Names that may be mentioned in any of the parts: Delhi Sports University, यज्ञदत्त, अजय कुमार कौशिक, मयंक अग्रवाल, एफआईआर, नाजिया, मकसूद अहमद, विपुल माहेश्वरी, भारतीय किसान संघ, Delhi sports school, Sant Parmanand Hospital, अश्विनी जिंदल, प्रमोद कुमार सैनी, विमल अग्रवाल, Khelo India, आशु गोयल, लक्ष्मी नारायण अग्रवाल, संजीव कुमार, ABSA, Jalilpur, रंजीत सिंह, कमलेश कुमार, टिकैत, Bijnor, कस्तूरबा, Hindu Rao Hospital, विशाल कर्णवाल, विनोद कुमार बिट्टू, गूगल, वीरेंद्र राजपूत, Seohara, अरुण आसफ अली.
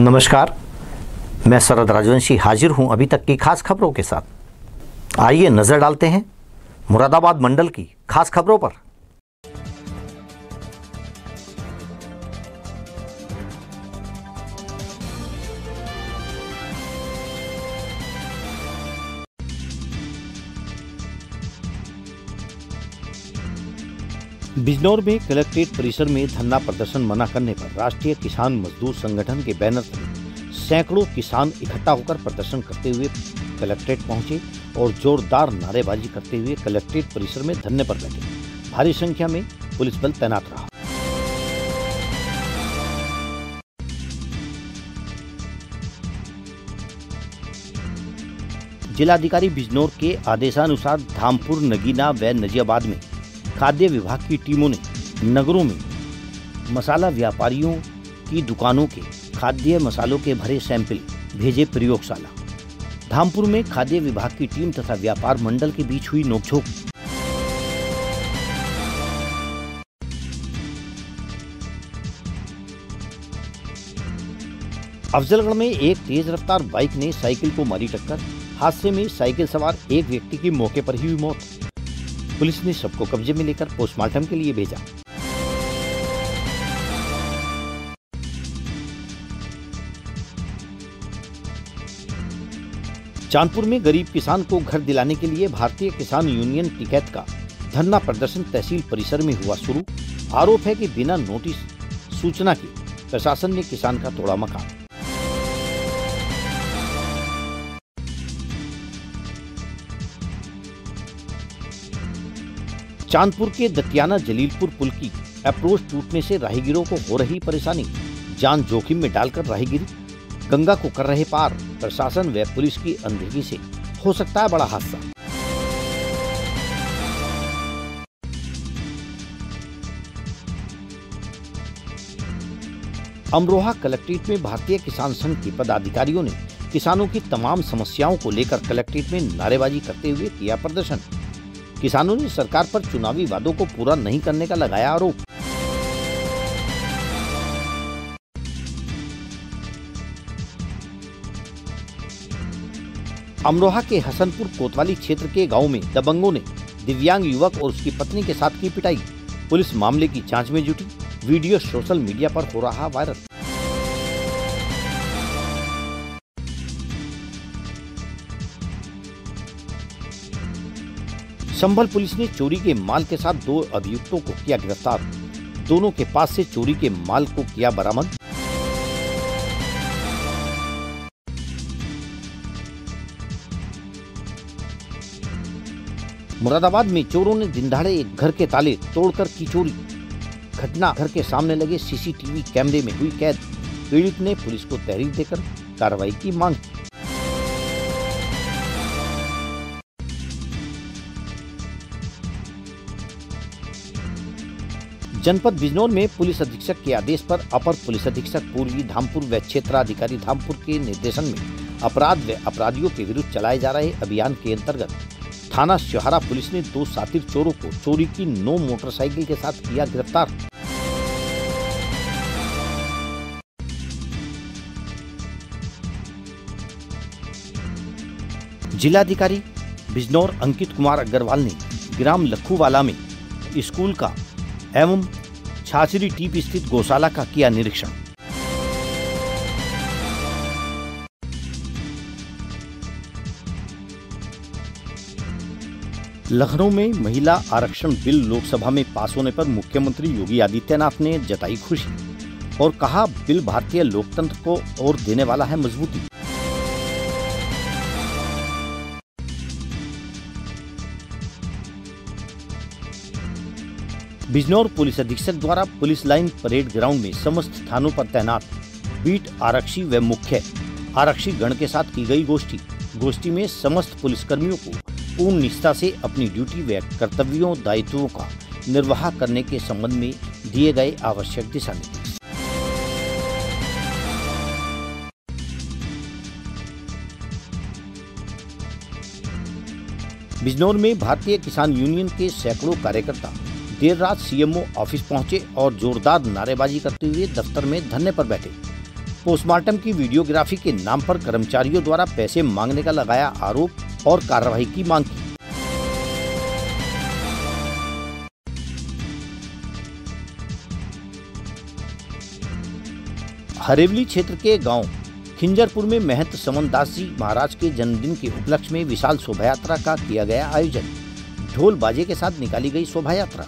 नमस्कार, मैं शरद राजवंशी हाजिर हूं अभी तक की खास खबरों के साथ। आइए नजर डालते हैं मुरादाबाद मंडल की खास खबरों पर। बिजनौर में कलेक्ट्रेट परिसर में धरना प्रदर्शन मना करने पर राष्ट्रीय किसान मजदूर संगठन के बैनर पर सैकड़ों किसान इकट्ठा होकर प्रदर्शन करते हुए कलेक्ट्रेट पहुंचे और जोरदार नारेबाजी करते हुए कलेक्ट्रेट परिसर में धरने पर लगे। भारी संख्या में पुलिस बल तैनात रहा। जिलाधिकारी बिजनौर के आदेशानुसार धामपुर, नगीना व नाजियाबाद में खाद्य विभाग की टीमों ने नगरों में मसाला व्यापारियों की दुकानों के खाद्य मसालों के भरे सैंपल भेजे प्रयोगशाला। धामपुर में खाद्य विभाग की टीम तथा व्यापार मंडल के बीच हुई नोकझोंक। अफजलगढ़ में एक तेज रफ्तार बाइक ने साइकिल को मारी टक्कर। हादसे में साइकिल सवार एक व्यक्ति की मौके पर ही हुई मौत। पुलिस ने सबको कब्जे में लेकर पोस्टमार्टम के लिए भेजा। चांदपुर में गरीब किसान को घर दिलाने के लिए भारतीय किसान यूनियन टिकैत का धरना प्रदर्शन तहसील परिसर में हुआ शुरू। आरोप है कि बिना नोटिस सूचना के प्रशासन ने किसान का तोड़ा मकान। चांदपुर के दतियाना जलीलपुर पुल की अप्रोच टूटने से राहगीरों को हो रही परेशानी। जान जोखिम में डालकर राहगीर गंगा को कर रहे पार। प्रशासन व पुलिस की अनदेखी से हो सकता है बड़ा हादसा। अमरोहा कलेक्ट्रेट में भारतीय किसान संघ के पदाधिकारियों ने किसानों की तमाम समस्याओं को लेकर कलेक्ट्रेट में नारेबाजी करते हुए किया प्रदर्शन। किसानों ने सरकार पर चुनावी वादों को पूरा नहीं करने का लगाया आरोप। अमरोहा के हसनपुर कोतवाली क्षेत्र के गांव में दबंगों ने दिव्यांग युवक और उसकी पत्नी के साथ की पिटाई। पुलिस मामले की जांच में जुटी। वीडियो सोशल मीडिया पर हो रहा वायरल। संभल पुलिस ने चोरी के माल के साथ दो अभियुक्तों को किया गिरफ्तार। दोनों के पास से चोरी के माल को किया बरामद। मुरादाबाद में चोरों ने दिनदहाड़े एक घर के ताले तोड़कर की चोरी। घटना घर के सामने लगे सीसीटीवी कैमरे में हुई कैद। पीड़ित ने पुलिस को तहरीर देकर कार्रवाई की मांग की। जनपद बिजनौर में पुलिस अधीक्षक के आदेश पर अपर पुलिस अधीक्षक पूर्वी धामपुर व क्षेत्राधिकारी धामपुर के निर्देशन में अपराध व अपराधियों के विरुद्ध चलाए जा रहे अभियान के अंतर्गत थाना स्योहारा पुलिस ने दो सातिर चोरों को चोरी की 9 मोटरसाइकिल के साथ किया गिरफ्तार। जिलाधिकारी बिजनौर अंकित कुमार अग्रवाल ने ग्राम लखूवाला में स्कूल का एवं छाछरी टीप स्थित गौशाला का किया निरीक्षण। लखनऊ में महिला आरक्षण बिल लोकसभा में पास होने पर मुख्यमंत्री योगी आदित्यनाथ ने जताई खुशी और कहा, बिल भारतीय लोकतंत्र को और देने वाला है मजबूती। बिजनौर पुलिस अधीक्षक द्वारा पुलिस लाइन परेड ग्राउंड में समस्त थानों पर तैनात बीट आरक्षी व मुख्य आरक्षी गण के साथ की गई गोष्ठी। गोष्ठी में समस्त पुलिसकर्मियों को पूर्ण निष्ठा से अपनी ड्यूटी व कर्तव्यों दायित्वों का निर्वाह करने के संबंध में दिए गए आवश्यक दिशा निर्देश। बिजनौर में भारतीय किसान यूनियन के सैकड़ों कार्यकर्ता देर रात सीएमओ ऑफिस पहुंचे और जोरदार नारेबाजी करते हुए दफ्तर में धरने पर बैठे। पोस्टमार्टम की वीडियोग्राफी के नाम पर कर्मचारियों द्वारा पैसे मांगने का लगाया आरोप और कार्रवाई की मांग की। हरेवली क्षेत्र के गांव खिंजरपुर में महंत समंदासी महाराज के जन्मदिन के उपलक्ष्य में विशाल शोभायात्रा का किया गया आयोजन। ढोल बाजे के साथ निकाली गई शोभायात्रा।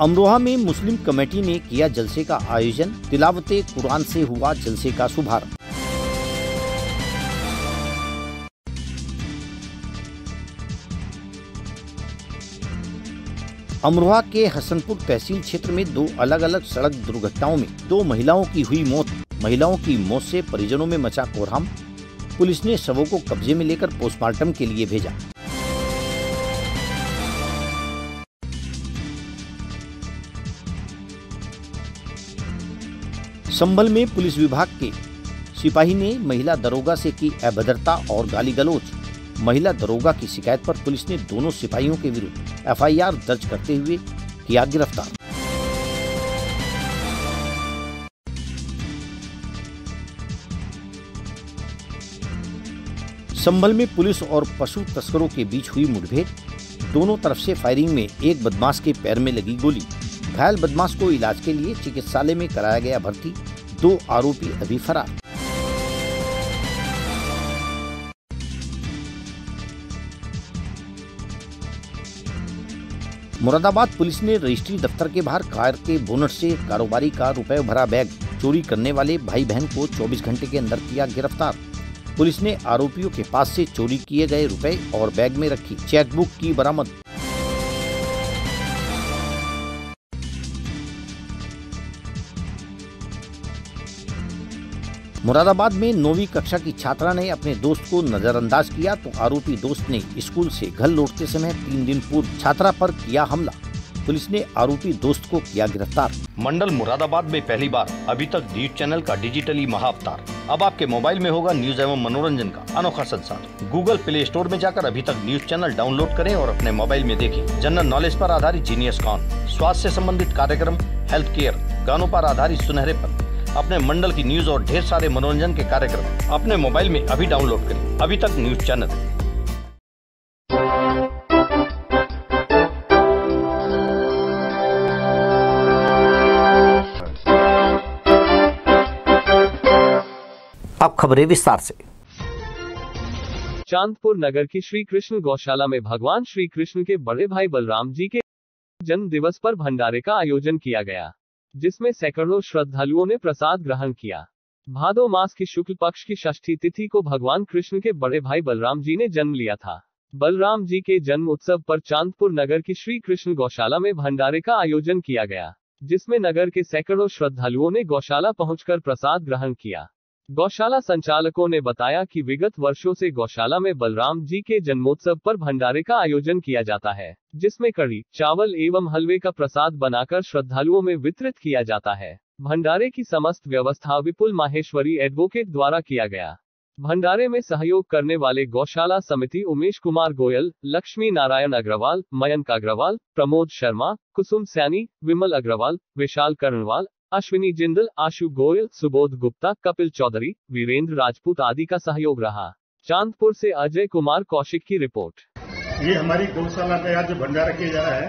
अमरोहा में मुस्लिम कमेटी ने किया जलसे का आयोजन। तिलावते कुरान से हुआ जलसे का शुभारंभ। अमरोहा के हसनपुर तहसील क्षेत्र में दो अलग अलग सड़क दुर्घटनाओं में दो महिलाओं की हुई मौत। महिलाओं की मौत से परिजनों में मचा कोहराम। पुलिस ने शवों को कब्जे में लेकर पोस्टमार्टम के लिए भेजा। संभल में पुलिस विभाग के सिपाही ने महिला दरोगा से की अभद्रता और गाली गलौज। महिला दरोगा की शिकायत पर पुलिस ने दोनों सिपाहियों के विरुद्ध एफआईआर दर्ज करते हुए किया गिरफ्तार। संभल में पुलिस और पशु तस्करों के बीच हुई मुठभेड़। दोनों तरफ से फायरिंग में एक बदमाश के पैर में लगी गोली। घायल बदमाश को इलाज के लिए चिकित्सालय में कराया गया भर्ती। दो आरोपी अभी फरार। मुरादाबाद पुलिस ने रजिस्ट्री दफ्तर के बाहर कार के बोनट से कारोबारी का रुपए भरा बैग चोरी करने वाले भाई बहन को 24 घंटे के अंदर किया गिरफ्तार। पुलिस ने आरोपियों के पास से चोरी किए गए रुपए और बैग में रखी चेकबुक की बरामद। मुरादाबाद में 9वीं कक्षा की छात्रा ने अपने दोस्त को नजरअंदाज किया तो आरोपी दोस्त ने स्कूल से घर लौटते समय 3 दिन पूर्व छात्रा पर किया हमला। पुलिस ने आरोपी दोस्त को किया गिरफ्तार। मंडल मुरादाबाद में पहली बार अभी तक न्यूज चैनल का डिजिटली महाअवतार। अब आपके मोबाइल में होगा न्यूज एवं मनोरंजन का अनोखा संसार। गूगल प्ले स्टोर में जाकर अभी तक न्यूज चैनल डाउनलोड करें और अपने मोबाइल में देखें। जनरल नॉलेज पर आधारित जीनियस कॉन, स्वास्थ्य से संबंधित कार्यक्रम, हेल्थ केयर, गानों पर आधारित सुनहरेपन, अपने मंडल की न्यूज और ढेर सारे मनोरंजन के कार्यक्रम अपने मोबाइल में अभी डाउनलोड करें। अभी तक न्यूज चैनल। अब खबरें विस्तार से। चांदपुर नगर की श्री कृष्ण गौशाला में भगवान श्री कृष्ण के बड़े भाई बलराम जी के जन्म दिवस पर भंडारे का आयोजन किया गया, जिसमें सैकड़ों श्रद्धालुओं ने प्रसाद ग्रहण किया। भादो मास की शुक्ल पक्ष की षष्ठी तिथि को भगवान कृष्ण के बड़े भाई बलराम जी ने जन्म लिया था। बलराम जी के जन्म उत्सव पर चांदपुर नगर की श्री कृष्ण गौशाला में भंडारे का आयोजन किया गया, जिसमें नगर के सैकड़ों श्रद्धालुओं ने गौशाला पहुंचकर प्रसाद ग्रहण किया। गौशाला संचालकों ने बताया कि विगत वर्षों से गौशाला में बलराम जी के जन्मोत्सव पर भंडारे का आयोजन किया जाता है, जिसमें कड़ी, चावल एवं हलवे का प्रसाद बनाकर श्रद्धालुओं में वितरित किया जाता है। भंडारे की समस्त व्यवस्था विपुल माहेश्वरी एडवोकेट द्वारा किया गया। भंडारे में सहयोग करने वाले गौशाला समिति उमेश कुमार गोयल, लक्ष्मी नारायण अग्रवाल, मयंक अग्रवाल, प्रमोद शर्मा, कुसुम सैनी, विमल अग्रवाल, विशाल कर्णवाल, अश्विनी जिंदल, आशु गोयल, सुबोध गुप्ता, कपिल चौधरी, वीरेंद्र राजपूत आदि का सहयोग रहा। चांदपुर से अजय कुमार कौशिक की रिपोर्ट। ये हमारी गौशाला का आज जो भंडारा किया जा रहा है,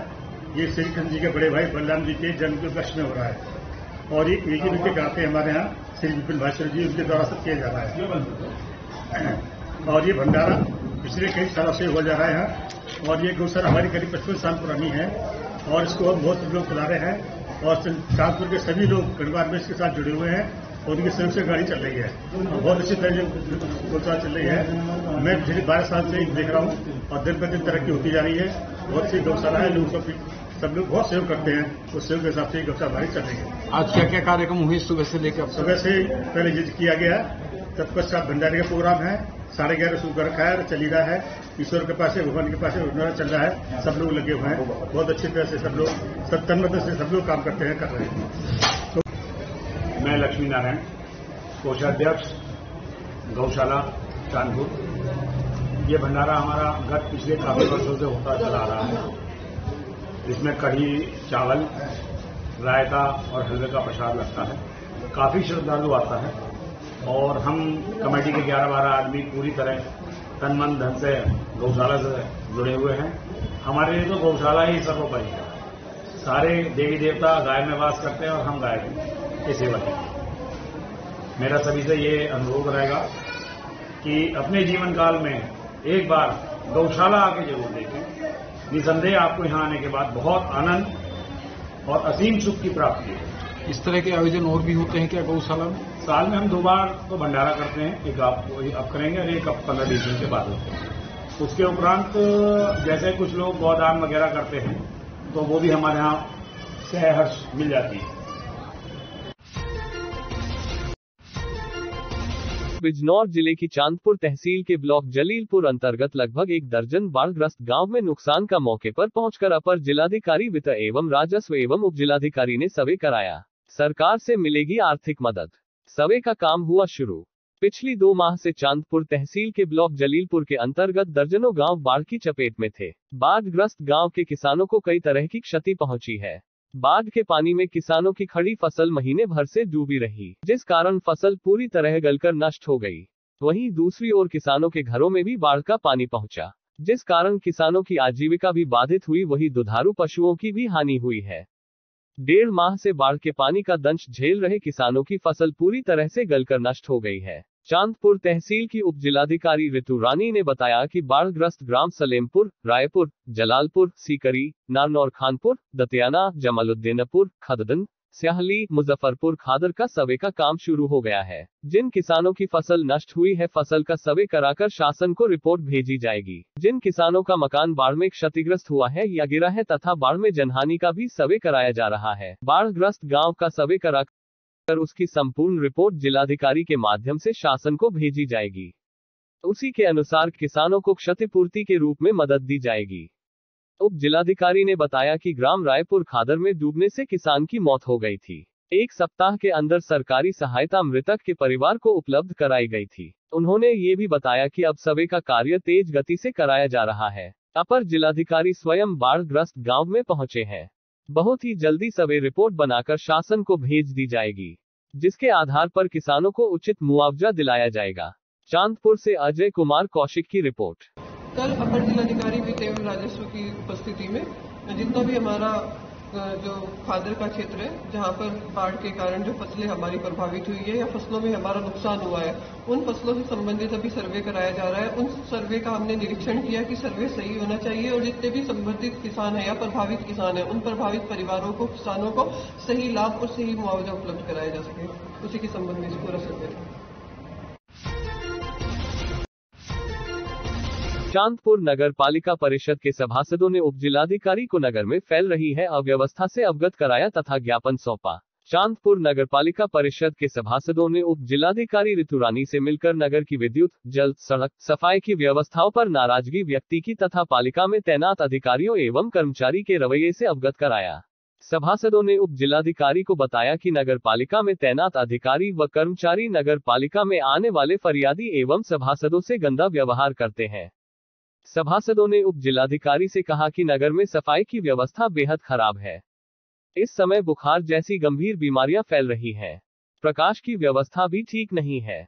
ये श्री कृष्ण जी के बड़े भाई बलराम जी के जन्म के उपलक्ष्य में हो रहा है और एक निजी रूप से गाते हमारे यहाँ श्री विपुल माहेश्वरी जी, उनके द्वारा सब किया जा रहा है और ये भंडारा पिछले कई सालों से हुआ जा रहा है और ये गौशाला हमारी करीब 55 साल पुरानी है और इसको हम बहुत लोग चला रहे हैं और चांदपुर के सभी लोग परिवार में इसके साथ जुड़े हुए हैं और उनकी स्वयं से गाड़ी चल रही है और बहुत अच्छी तरह से चल रही है। मैं पिछले 12 साल से देख रहा हूँ और दिन पर दिन तरक्की होती जा रही है। बहुत सी गौशाला है, लोग सब लोग बहुत सहयोग करते हैं, उस सहयोग के हिसाब से गौशाला गाड़ी चल रही है। आज क्या क्या कार्यक्रम हुए? सुबह से लेकर सुबह से पहले यज्ञ किया गया, तत्पश्चात भंडारे का प्रोग्राम है, 11:30 शुरू कर रखा है और चली रहा है। ईश्वर के पास है, भगवान के पास है, चल रहा है, सब लोग लगे हुए हैं बहुत अच्छी तरह से। सब लोग तन्मयता से सब लोग काम करते हैं, कर रहे हैं। तो मैं लक्ष्मी नारायण कोषाध्यक्ष गौशाला चांदपुर ये भंडारा हमारा गत पिछले काफी वर्षों से होता चला रहा है, जिसमें कढ़ी, चावल, रायता और हलवे का प्रसाद लगता है। काफी श्रद्धालु आता है और हम कमेटी के 11-12 आदमी पूरी तरह तन मन धन से गौशाला से जुड़े हुए हैं। हमारे लिए तो गौशाला ही सर्वोपरि है। सारे देवी देवता गाय में वास करते हैं और हम गाय की सेवा करते हैं। मेरा सभी से ये अनुरोध रहेगा कि अपने जीवन काल में एक बार गौशाला आके जरूर देखें। निसंदेह आपको यहां आने के बाद बहुत आनंद और असीम सुख की प्राप्ति है। इस तरह के आयोजन और भी होते हैं क्या गौशाला में? साल में हम 2 बार तो भंडारा करते हैं, एक अब करेंगे और एक अब 15-20 दिन के बाद होते हैं। उसके उपरांत जैसे कुछ लोग गौदान वगैरह करते हैं तो वो भी हमारे यहाँ सहर्ष मिल जाती है। बिजनौर जिले की चांदपुर तहसील के ब्लॉक जलीलपुर अंतर्गत लगभग 1 दर्जन बाढ़ग्रस्त गांव में नुकसान का मौके पर पहुंचकर अपर जिलाधिकारी वित्त एवं राजस्व एवं उपजिलाधिकारी ने सर्वे कराया। सरकार से मिलेगी आर्थिक मदद। सर्वे का काम हुआ शुरू। पिछली 2 माह से चांदपुर तहसील के ब्लॉक जलीलपुर के अंतर्गत दर्जनों गाँव बाढ़ की चपेट में थे। बाढ़ग्रस्त गाँव के किसानों को कई तरह की क्षति पहुँची है। बाढ़ के पानी में किसानों की खड़ी फसल महीने भर से डूबी रही, जिस कारण फसल पूरी तरह गलकर नष्ट हो गई। वहीं दूसरी ओर किसानों के घरों में भी बाढ़ का पानी पहुंचा, जिस कारण किसानों की आजीविका भी बाधित हुई, वहीं दुधारू पशुओं की भी हानि हुई है। 1.5 माह से बाढ़ के पानी का दंश झेल रहे किसानों की फसल पूरी तरह से गलकर नष्ट हो गई है। चांदपुर तहसील की उपजिलाधिकारी रितु रानी ने बताया कि बाढ़ग्रस्त ग्राम सलेमपुर, रायपुर, जलालपुर, सीकरी, नारनौर, खानपुर, दतियाना, जमालुद्दीनपुर, खददन, स्याहली, मुजफ्फरपुर, खादर का सर्वे का काम शुरू हो गया है। जिन किसानों की फसल नष्ट हुई है, फसल का सर्वे कराकर शासन को रिपोर्ट भेजी जाएगी। जिन किसानों का मकान बाढ़ में क्षतिग्रस्त हुआ है या गिरा है तथा बाढ़ में जनहानि का भी सर्वे कराया जा रहा है। बाढ़ग्रस्त गाँव का सर्वे कर उसकी संपूर्ण रिपोर्ट जिलाधिकारी के माध्यम से शासन को भेजी जाएगी। उसी के अनुसार किसानों को क्षतिपूर्ति के रूप में मदद दी जाएगी। उप जिलाधिकारी ने बताया कि ग्राम रायपुर खादर में डूबने से किसान की मौत हो गई थी। 1 सप्ताह के अंदर सरकारी सहायता मृतक के परिवार को उपलब्ध कराई गई थी। उन्होंने ये भी बताया कि अब सर्वे का कार्य तेज गति से कराया जा रहा है। अपर जिलाधिकारी स्वयं बाढ़ग्रस्त गाँव में पहुंचे हैं। बहुत ही जल्दी सर्वे रिपोर्ट बनाकर शासन को भेज दी जाएगी, जिसके आधार पर किसानों को उचित मुआवजा दिलाया जाएगा। चांदपुर से अजय कुमार कौशिक की रिपोर्ट। कल अपर जिलाधिकारी वित्त एवं राजस्व की उपस्थिति में जितना भी हमारा जो खादर का क्षेत्र है, जहां पर बाढ़ के कारण जो फसलें हमारी प्रभावित हुई है या फसलों में हमारा नुकसान हुआ है, उन फसलों से संबंधित अभी सर्वे कराया जा रहा है। उन सर्वे का हमने निरीक्षण किया कि सर्वे सही होना चाहिए और जितने भी संबंधित किसान है या प्रभावित किसान है, उन प्रभावित परिवारों को, किसानों को सही लाभ और सही मुआवजा उपलब्ध कराया जा सके, उसी के संबंध में पूरा सर्वे। चांदपुर नगर पालिका परिषद के सभासदों ने उपजिलाधिकारी को नगर में फैल रही है अव्यवस्था से अवगत कराया तथा ज्ञापन सौंपा। चांदपुर नगर पालिका परिषद के सभासदों ने उपजिलाधिकारी रितु रानी से मिलकर नगर की विद्युत, जल, सड़क, सफाई की व्यवस्थाओं पर नाराजगी व्यक्ति की तथा पालिका में तैनात अधिकारियों एवं कर्मचारी के रवैये से अवगत कराया। सभासदों ने उपजिलाधिकारी को बताया कि नगर पालिका में तैनात अधिकारी व कर्मचारी नगर पालिका में आने वाले फरियादी एवं सभासदों से गंदा व्यवहार करते हैं। सभासदों ने उपजिलाधिकारी से कहा कि नगर में सफाई की व्यवस्था बेहद खराब है। इस समय बुखार जैसी गंभीर बीमारियां फैल रही हैं। प्रकाश की व्यवस्था भी ठीक नहीं है।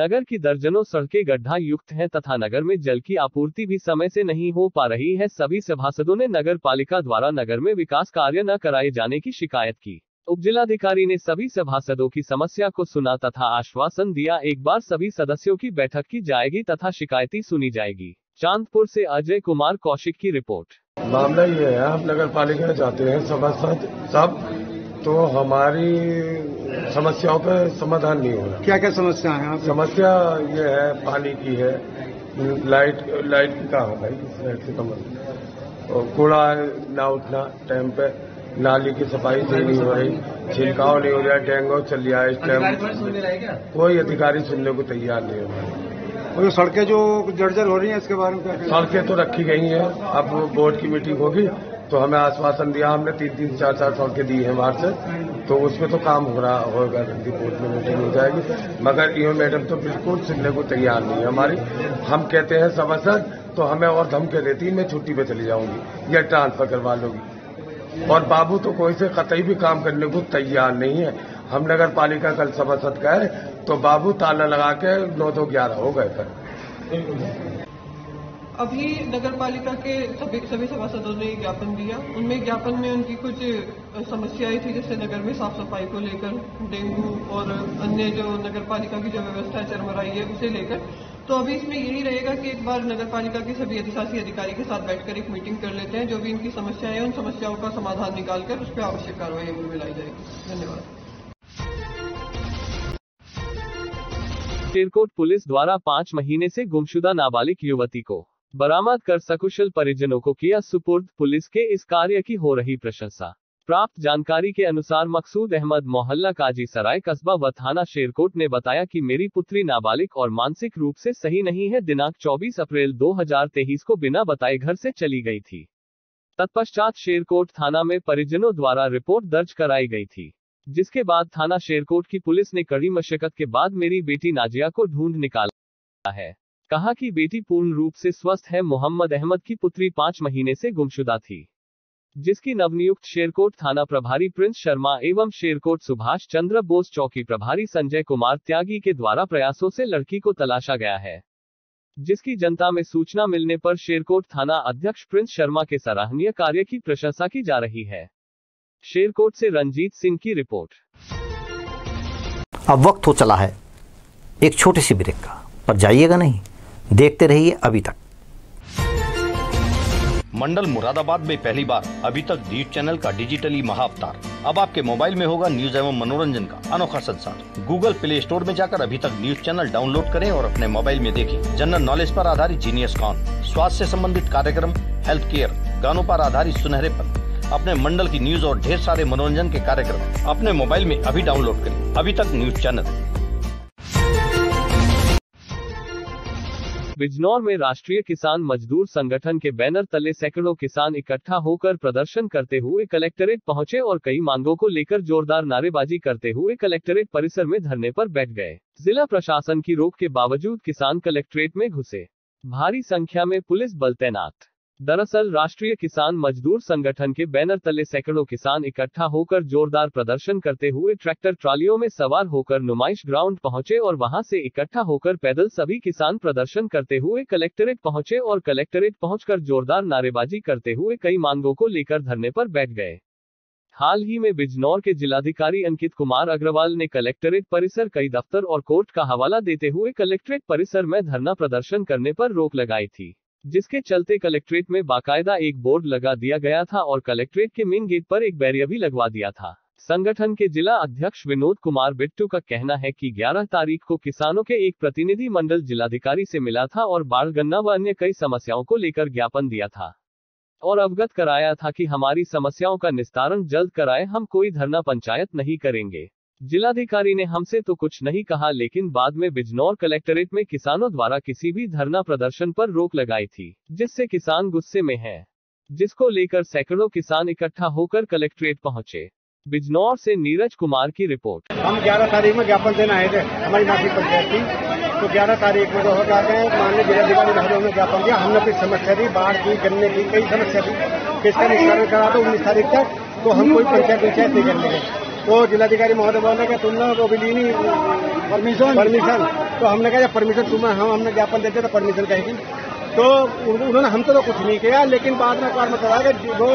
नगर की दर्जनों सड़कें गड्ढा युक्त हैं तथा नगर में जल की आपूर्ति भी समय से नहीं हो पा रही है। सभी सभासदों ने नगर पालिका द्वारा नगर में विकास कार्य न कराए जाने की शिकायत की। उपजिलाधिकारी ने सभी सभासदों की समस्या को सुना तथा आश्वासन दिया एक बार सभी सदस्यों की बैठक की जाएगी तथा शिकायतें सुनी जाएगी। चांदपुर से अजय कुमार कौशिक की रिपोर्ट। मामला ये है, आप नगर पालिका में जाते हैं सभासद सब, तो हमारी समस्याओं पे समाधान नहीं हो रहा। क्या क्या समस्या है? समस्या ये है पानी की है, लाइट का है भाई, लाइट से कम और कूड़ा ना उठना टाइम पे, नाली की सफाई सही नहीं हो रही, छिड़काव नहीं हो रहा, डेंगू चल रहा है इस टाइम, कोई अधिकारी सुनने को तैयार नहीं हो रहा। और सड़कें जो जर्जर हो रही हैं इसके बारे में क्या? सड़कें तो रखी गई हैं, अब बोर्ड की मीटिंग होगी तो हमें आश्वासन दिया, हमने 3-3, 4-4 सौ के दी है मार्च से, तो उसमें तो काम हो रहा होगा, रिपोर्ट में मीटिंग हो जाएगी। मगर ये मैडम तो बिल्कुल सुनने को तैयार नहीं है हमारी। हम कहते हैं समर्थन तो हमें और धमके देती है, मैं छुट्टी पे चली जाऊंगी या ट्रांसफर करवा लूंगी। और बाबू तो कोई से कतई भी काम करने को तैयार नहीं है। हम नगर पालिका कल सभासद गए तो बाबू ताला लगा के 9-11 हो गए सर। अभी नगर पालिका के सभी सभासदों ने ज्ञापन दिया। उनमें ज्ञापन में उनकी कुछ समस्याएं थी, जैसे नगर में साफ सफाई को लेकर, डेंगू और अन्य जो नगर पालिका की जो व्यवस्था चरमराई है उसे लेकर। तो अभी इसमें यही रहेगा कि एक बार नगर पालिका के सभी अधिशासी अधिकारी के साथ बैठकर एक मीटिंग कर लेते हैं, जो भी इनकी समस्याएं हैं उन समस्याओं का समाधान निकालकर उस पर आवश्यक कार्रवाई अमल में लाई जाएगी। धन्यवाद। तेरकोट पुलिस द्वारा 5 महीने से गुमशुदा नाबालिग युवती को बरामद कर सकुशल परिजनों को किया सुपुर्द। पुलिस के इस कार्य की हो रही प्रशंसा। प्राप्त जानकारी के अनुसार मकसूद अहमद मोहल्ला काजी सराय कस्बा व थाना शेरकोट ने बताया कि मेरी पुत्री नाबालिग और मानसिक रूप से सही नहीं है। दिनांक 24 अप्रैल 2023 को बिना बताए घर से चली गई थी। तत्पश्चात शेरकोट थाना में परिजनों द्वारा रिपोर्ट दर्ज कराई गई थी, जिसके बाद थाना शेरकोट की पुलिस ने कड़ी मशक्कत के बाद मेरी बेटी नाजिया को ढूंढ निकाला है। कहा कि बेटी पूर्ण रूप से स्वस्थ है। मोहम्मद अहमद की पुत्री 5 महीने से गुमशुदा थी, जिसकी नवनियुक्त शेरकोट थाना प्रभारी प्रिंस शर्मा एवं शेरकोट सुभाष चंद्र बोस चौकी प्रभारी संजय कुमार त्यागी के द्वारा प्रयासों से लड़की को तलाशा गया है, जिसकी जनता में सूचना मिलने पर शेरकोट थाना अध्यक्ष प्रिंस शर्मा के सराहनीय कार्य की प्रशंसा की जा रही है। शेरकोट से रंजीत सिंह की रिपोर्ट। अब वक्त हो चला है एक छोटे सी ब्रेक का, पर जाइएगा नहीं, देखते रहिए अभी तक। मंडल मुरादाबाद में पहली बार अभी तक न्यूज चैनल का डिजिटली महाअवतार अब आपके मोबाइल में होगा। न्यूज एवं मनोरंजन का अनोखा संसार। गूगल प्ले स्टोर में जाकर अभी तक न्यूज चैनल डाउनलोड करें और अपने मोबाइल में देखें। जनरल नॉलेज पर आधारित जीनियस कॉन, स्वास्थ्य से संबंधित कार्यक्रम, हेल्थ केयर, गानों पर आधारित सुनहरेपन, अपने मंडल की न्यूज और ढेर सारे मनोरंजन के कार्यक्रम अपने मोबाइल में अभी डाउनलोड करें। अभी तक न्यूज चैनल। बिजनौर में राष्ट्रीय किसान मजदूर संगठन के बैनर तले सैकड़ों किसान इकट्ठा होकर प्रदर्शन करते हुए कलेक्ट्रेट पहुंचे और कई मांगों को लेकर जोरदार नारेबाजी करते हुए कलेक्ट्रेट परिसर में धरने पर बैठ गए। जिला प्रशासन की रोक के बावजूद किसान कलेक्ट्रेट में घुसे। भारी संख्या में पुलिस बल तैनात। दरअसल राष्ट्रीय किसान मजदूर संगठन के बैनर तले सैकड़ों किसान इकट्ठा होकर जोरदार प्रदर्शन करते हुए ट्रैक्टर ट्रालियों में सवार होकर नुमाइश ग्राउंड पहुंचे और वहां से इकट्ठा होकर पैदल सभी किसान प्रदर्शन करते हुए कलेक्ट्रेट पहुंचे और कलेक्ट्रेट पहुंचकर जोरदार नारेबाजी करते हुए कई मांगों को लेकर धरने पर बैठ गए। हाल ही में बिजनौर के जिलाधिकारी अंकित कुमार अग्रवाल ने कलेक्ट्रेट परिसर, कई दफ्तर और कोर्ट का हवाला देते हुए कलेक्ट्रेट परिसर में धरना प्रदर्शन करने पर रोक लगाई थी, जिसके चलते कलेक्ट्रेट में बाकायदा एक बोर्ड लगा दिया गया था और कलेक्ट्रेट के मेन गेट पर एक बैरियर भी लगवा दिया था। संगठन के जिला अध्यक्ष विनोद कुमार बिट्टू का कहना है कि 11 तारीख को किसानों के एक प्रतिनिधि मंडल जिलाधिकारी से मिला था और बाढ़, गन्ना व अन्य कई समस्याओं को लेकर ज्ञापन दिया था और अवगत कराया था कि हमारी समस्याओं का निस्तारण जल्द कराए, हम कोई धरना पंचायत नहीं करेंगे। जिलाधिकारी ने हमसे तो कुछ नहीं कहा, लेकिन बाद में बिजनौर कलेक्ट्रेट में किसानों द्वारा किसी भी धरना प्रदर्शन पर रोक लगाई थी, जिससे किसान गुस्से में हैं, जिसको लेकर सैकड़ों किसान इकट्ठा होकर कलेक्ट्रेट पहुंचे। बिजनौर से नीरज कुमार की रिपोर्ट। हम 11 तारीख में ज्ञापन देना आए थे, हमारी नागरिक पंचायत थी, तो 11 तारीख को हो जाते हैं, माननीय जिलाधिकारी महोदय ने ज्ञापन दिया, हमने कुछ समस्या थी, बाढ़ की, गन्ने की कई समस्या थी, किसका निस्तारण करा था 19 तारीख तक, तो हम कोई पंचायत नहीं करेंगे। तो जिलाधिकारी महोदय बोलने का तुमने वो भी ली नहीं परमिशन, तो हमने कहा परमिशन तुम्हें, हम हमने ज्ञापन देते तो परमिशन कहेगी, तो उन्होंने हमसे तो कुछ नहीं किया। लेकिन बाद में कारण बताया कि वो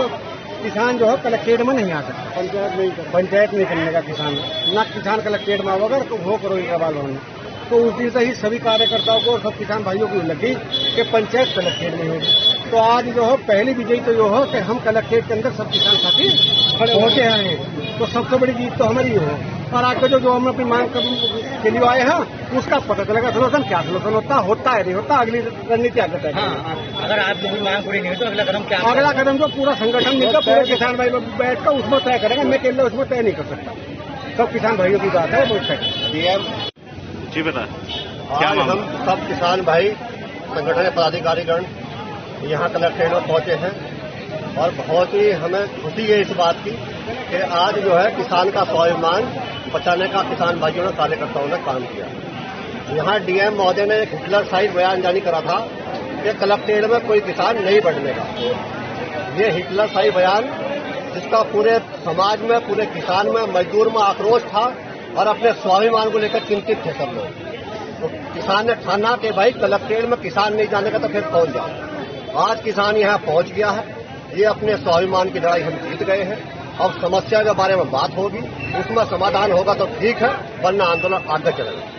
किसान जो है कलेक्ट्रेट में नहीं आ सकता, पंचायत नहीं करने का किसान ना, किसान कलेक्ट्रेट में होगा तो वो करोगे का बाल होने। तो उस दिन से ही सभी कार्यकर्ताओं को और सब किसान भाइयों को लगी कि पंचायत कलेक्ट्रेट में होगी, तो आज जो हो पहली विजयी तो यो हो कि हम कलेक्ट्रेट के अंदर सब किसान साथी खड़े होते हैं, तो सबसे बड़ी जीत तो हमारी हो। और आज का जो हम अपनी मांग के लिए आए हैं उसका पता चलेगा सलूशन, क्या सलूशन होता है नहीं होता, अगली रणनीति क्या करता है। अगर आप मांग पूरी नहीं तो अगला कदम तो पूरा संगठन मिलकर पूरे किसान भाई लोग बैठ कर उसमें तय करेगा, मैं अकेले उसमें तय नहीं कर सकता, सब किसान भाइयों की बात है। जी बता, आज हम सब किसान भाई संगठन के पदाधिकारीगण यहाँ कलेक्ट्रेट में पहुंचे हैं और बहुत ही हमें खुशी है इस बात की कि आज जो है किसान का स्वाभिमान बचाने का किसान भाइयों ने कार्यकर्ताओं ने काम किया। यहाँ डीएम महोदय ने एक हिटलर साइड बयान जारी करा था कि कलेक्ट्रेट में कोई किसान नहीं बढ़ने का। ये हिटलर साइड बयान जिसका पूरे समाज में, पूरे किसान में, मजदूर में आक्रोश था और अपने स्वाभिमान को लेकर चिंतित थे सब लोग। तो किसान ने ठाना कि भाई कलेक्ट्रेट में किसान नहीं जाने का तो फिर पहुंच जाओ। आज किसान यहाँ पहुंच गया है, ये अपने स्वाभिमान की लड़ाई हम जीत गए हैं। अब समस्या के बारे में बात होगी, उसमें समाधान होगा तो ठीक है, वरना आंदोलन आगे चलेगा।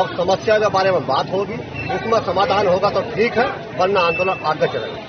अब समस्या के बारे में बात होगी, उसमें समाधान होगा तो ठीक है, वरना आंदोलन आगे चलेगा।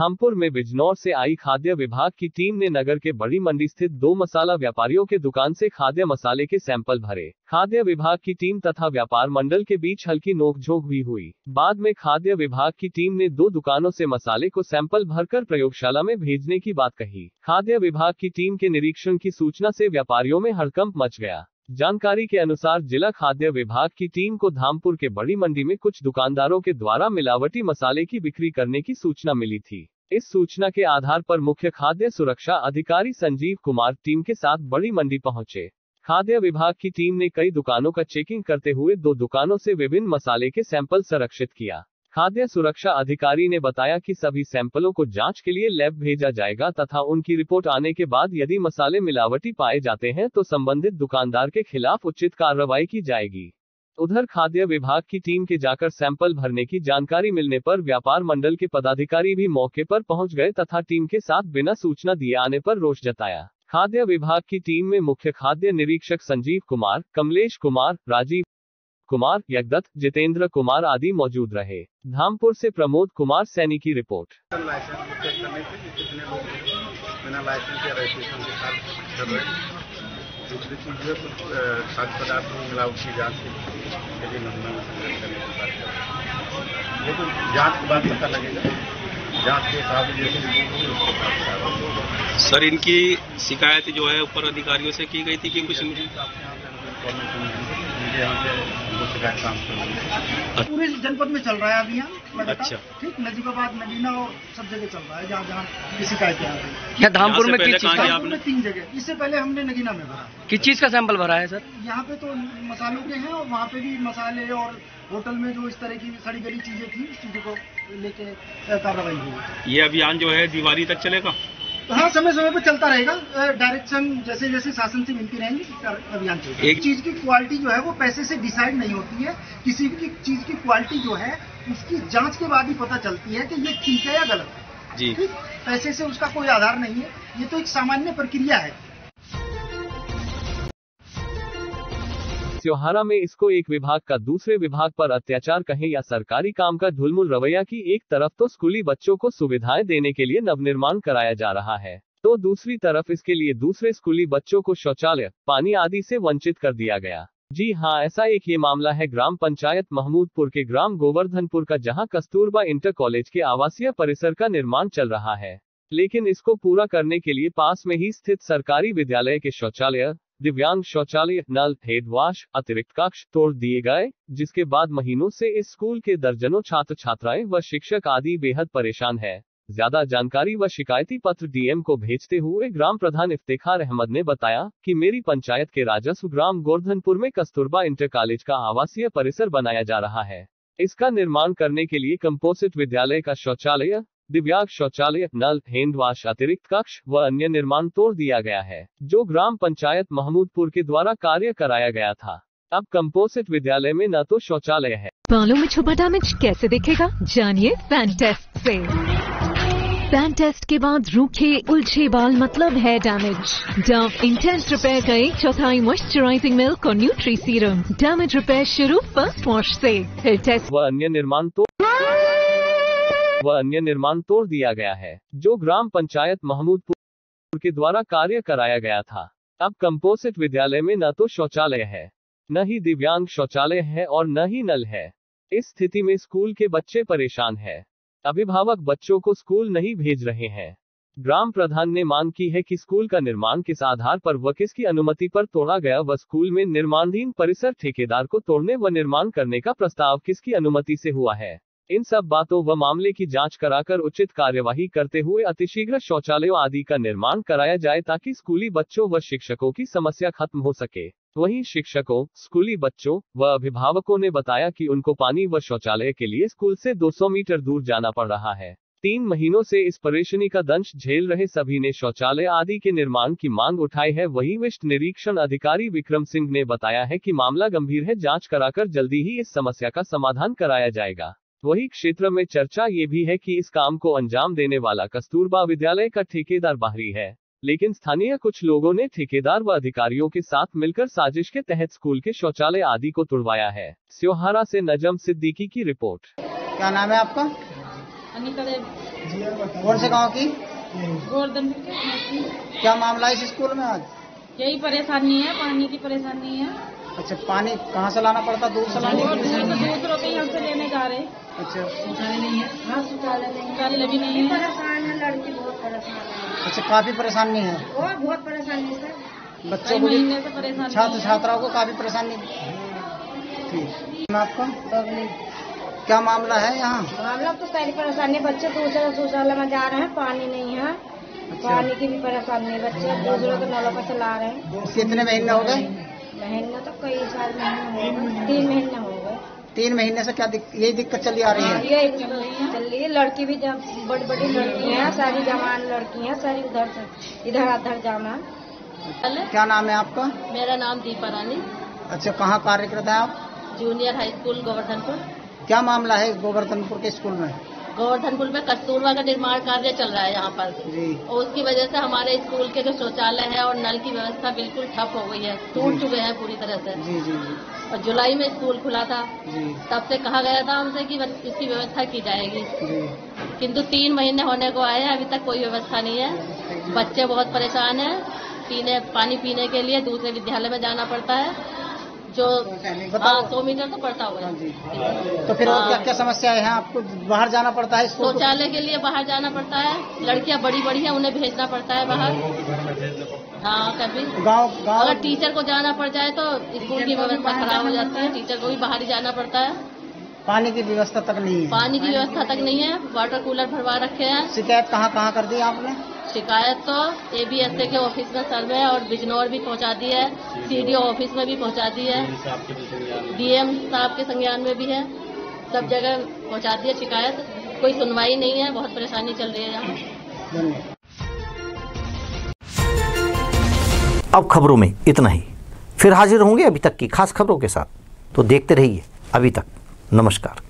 धामपुर में बिजनौर से आई खाद्य विभाग की टीम ने नगर के बड़ी मंडी स्थित दो मसाला व्यापारियों के दुकान से खाद्य मसाले के सैंपल भरे। खाद्य विभाग की टीम तथा व्यापार मंडल के बीच हल्की नोकझोंक भी हुई। बाद में खाद्य विभाग की टीम ने दो दुकानों से मसाले को सैंपल भरकर प्रयोगशाला में भेजने की बात कही। खाद्य विभाग की टीम के निरीक्षण की सूचना से व्यापारियों में हड़कंप मच गया। जानकारी के अनुसार जिला खाद्य विभाग की टीम को धामपुर के बड़ी मंडी में कुछ दुकानदारों के द्वारा मिलावटी मसाले की बिक्री करने की सूचना मिली थी। इस सूचना के आधार पर मुख्य खाद्य सुरक्षा अधिकारी संजीव कुमार टीम के साथ बड़ी मंडी पहुंचे। खाद्य विभाग की टीम ने कई दुकानों का चेकिंग करते हुए दो दुकानों से विभिन्न मसाले के सैंपल संरक्षित किया। खाद्य सुरक्षा अधिकारी ने बताया कि सभी सैंपलों को जांच के लिए लैब भेजा जाएगा तथा उनकी रिपोर्ट आने के बाद यदि मसाले मिलावटी पाए जाते हैं तो संबंधित दुकानदार के खिलाफ उचित कार्रवाई की जाएगी। उधर खाद्य विभाग की टीम के जाकर सैंपल भरने की जानकारी मिलने पर व्यापार मंडल के पदाधिकारी भी मौके पर पहुंच गए तथा टीम के साथ बिना सूचना दिए आने पर रोष जताया। खाद्य विभाग की टीम में मुख्य खाद्य निरीक्षक संजीव कुमार, कमलेश कुमार, राजीव कुमार, यज्ञदत्त, जितेंद्र कुमार आदि मौजूद रहे। धामपुर से प्रमोद कुमार सैनी की रिपोर्ट। सर, इनकी शिकायत जो है ऊपर अधिकारियों से की गई थी कि कुछ पूरे जनपद में चल रहा है अभी यहाँ। अच्छा, ठीक, नजीबाबाद, नगीना और सब जगह चल रहा है जहाँ जहाँ की शिकायतें आ रही है। धामपुर में किस चीज में? 3 जगह। इससे पहले हमने नगीना में भरा। किस चीज का सैंपल भरा है सर? यहाँ पे तो मसालों के हैं और वहाँ पे भी मसाले और होटल में जो इस तरह की सड़ी गली चीजें थी उस चीजों को लेके कार्रवाई हुई। ये अभियान जो है दिवाली तक चलेगा? हाँ, समय समय पर चलता रहेगा। डायरेक्शन जैसे जैसे शासन से मिलती रहेंगी अभियान चलेगा। एक चीज की क्वालिटी जो है वो पैसे से डिसाइड नहीं होती है, किसी भी चीज की क्वालिटी जो है उसकी जांच के बाद ही पता चलती है कि ये ठीक है या गलत है जी। पैसे से उसका कोई आधार नहीं है, ये तो एक सामान्य प्रक्रिया है। त्योहारा में इसको एक विभाग का दूसरे विभाग पर अत्याचार कहें या सरकारी काम का ढुलमुल रवैया की एक तरफ तो स्कूली बच्चों को सुविधाएं देने के लिए नवनिर्माण कराया जा रहा है तो दूसरी तरफ इसके लिए दूसरे स्कूली बच्चों को शौचालय, पानी आदि से वंचित कर दिया गया। जी हाँ, ऐसा एक ये मामला है ग्राम पंचायत महमूदपुर के ग्राम गोवर्धनपुर का, जहाँ कस्तूरबा इंटर कॉलेज के आवासीय परिसर का निर्माण चल रहा है, लेकिन इसको पूरा करने के लिए पास में ही स्थित सरकारी विद्यालय के शौचालय, दिव्यांग शौचालय, नल, हेड वाश, अतिरिक्त कक्ष तोड़ दिए गए, जिसके बाद महीनों से इस स्कूल के दर्जनों छात्र छात्राएं व शिक्षक आदि बेहद परेशान हैं। ज्यादा जानकारी व शिकायती पत्र डीएम को भेजते हुए ग्राम प्रधान इफ्तिखार अहमद ने बताया कि मेरी पंचायत के राजस्व ग्राम गोवर्धनपुर में कस्तूरबा इंटर कॉलेज का आवासीय परिसर बनाया जा रहा है। इसका निर्माण करने के लिए कंपोजिट विद्यालय का शौचालय, दिव्यांग शौचालय, नल, हैंड वाश, अतिरिक्त कक्ष व अन्य निर्माण तोड़ दिया गया है जो ग्राम पंचायत महमूदपुर के द्वारा कार्य कराया गया था। अब कंपोजिट विद्यालय में न तो शौचालय है। बालों में छुपा डैमेज कैसे दिखेगा, जानिए फैन टेस्ट से। फैन टेस्ट के बाद रूखे उलझे बाल मतलब है डैमेज। डव इंटेंस रिपेयर का 1/4 मॉइस्चराइजिंग मिल्क और न्यूट्री सीरम। डैमेज रिपेयर शुरू फर्स्ट वॉश से। टेस्ट व अन्य निर्माण तोड़ दिया गया है जो ग्राम पंचायत महमूदपुर के द्वारा कार्य कराया गया था। अब कंपोजिट विद्यालय में न तो शौचालय है, न ही दिव्यांग शौचालय है और न ही नल है। इस स्थिति में स्कूल के बच्चे परेशान हैं। अभिभावक बच्चों को स्कूल नहीं भेज रहे हैं। ग्राम प्रधान ने मांग की है कि स्कूल का निर्माण किस आधार पर व किसकी अनुमति पर तोड़ा गया व स्कूल में निर्माणाधीन परिसर ठेकेदार को तोड़ने व निर्माण करने का प्रस्ताव किसकी अनुमति से हुआ है। इन सब बातों व मामले की जांच कराकर उचित कार्यवाही करते हुए अतिशीघ्र शौचालयों आदि का निर्माण कराया जाए ताकि स्कूली बच्चों व शिक्षकों की समस्या खत्म हो सके। वहीं शिक्षकों, स्कूली बच्चों व अभिभावकों ने बताया कि उनको पानी व शौचालय के लिए स्कूल से 200 मीटर दूर जाना पड़ रहा है। 3 महीनों से इस परेशानी का दंश झेल रहे सभी ने शौचालय आदि के निर्माण की मांग उठाई है। वहीं वरिष्ठ निरीक्षण अधिकारी विक्रम सिंह ने बताया है कि मामला गंभीर है, जांच कराकर जल्दी ही इस समस्या का समाधान कराया जाएगा। वही क्षेत्र में चर्चा ये भी है कि इस काम को अंजाम देने वाला कस्तूरबा विद्यालय का ठेकेदार बाहरी है, लेकिन स्थानीय कुछ लोगों ने ठेकेदार व अधिकारियों के साथ मिलकर साजिश के तहत स्कूल के शौचालय आदि को तुड़वाया है। स्योहारा से नजम सिद्दीकी की रिपोर्ट। क्या नाम है आपका? से गाँव की क्या मामला है इस स्कूल में? आज यही परेशानी है, पानी की परेशानी है। अच्छा, पानी कहाँ से लाना पड़ता? दूर से लाना पड़ता, दूसरों के यहाँ से लेने जा रहे। अच्छा, शौचालय नहीं है? हाँ, शौचालय भी नहीं है। परेशान है लड़की, बहुत परेशान है। अच्छा, काफी परेशानी है और बहुत परेशानी है सर, बच्चों को, छात्र छात्राओं को काफी परेशानी। ठीक, आपका क्या मामला है यहाँ? मामला तो सारी परेशानी, बच्चे दूसरे शौचालय में जा रहे हैं, पानी नहीं है। अच्छा। पानी की भी परेशानी है, बच्चे दूसरों के नलों पर चला रहे हैं। कितने महीने हो गए? महीना तो कई साल महीने, 3 महीना हो गए। 3 महीने से क्या यही दिक्कत चली आ रही है? यही चल रही है। लड़की भी बड़ी बड़ी लड़की हैं, सारी जवान लड़की हैं, सारी उधर से इधर उधर जवान। क्या नाम है आपका? मेरा नाम दीपा रानी। अच्छा, कहाँ कार्यकर्ता है आप? Junior high school Govardhanpur. क्या मामला है गोवर्धनपुर के स्कूल में? गोवर्धनपुर में कस्तूरबा का निर्माण कार्य चल रहा है यहाँ पर जी। और उसकी वजह से हमारे स्कूल के जो शौचालय है और नल की व्यवस्था बिल्कुल ठप हो गई है, टूट चुके हैं पूरी तरह से जी, जी, जी। और जुलाई में स्कूल खुला था, तब से कहा गया था हमसे कि इसकी व्यवस्था की जाएगी, किंतु 3 महीने होने को आए हैं, अभी तक कोई व्यवस्था नहीं है। बच्चे बहुत परेशान हैं, पानी पीने के लिए दूसरे विद्यालय में जाना पड़ता है, जो 100 मीटर तो पड़ता होगा। तो फिर क्या क्या समस्या है? आपको बाहर जाना पड़ता है, शौचालय के लिए बाहर जाना पड़ता है, लड़कियां बड़ी बड़ी हैं, उन्हें भेजना पड़ता है बाहर। हाँ, कभी गाँव अगर टीचर को जाना पड़ जाए तो स्कूल की व्यवस्था खराब हो जाती है, टीचर को भी बाहर ही जाना पड़ता है। पानी की व्यवस्था तक नहीं है, पानी की व्यवस्था तक नहीं है, वाटर कूलर भरवा रखे हैं। शिकायत कहाँ कहाँ कर दी आपने? शिकायत तो ABSA के ऑफिस में सर्वे और बिजनौर भी पहुंचा दी है, CDO ऑफिस में भी पहुंचा दी है, DM साहब के संज्ञान में भी है, सब जगह पहुंचा दी है शिकायत, कोई सुनवाई नहीं है, बहुत परेशानी चल रही है यहाँ। अब खबरों में इतना ही, फिर हाजिर होंगे अभी तक की खास खबरों के साथ, तो देखते रहिए अभी तक। नमस्कार।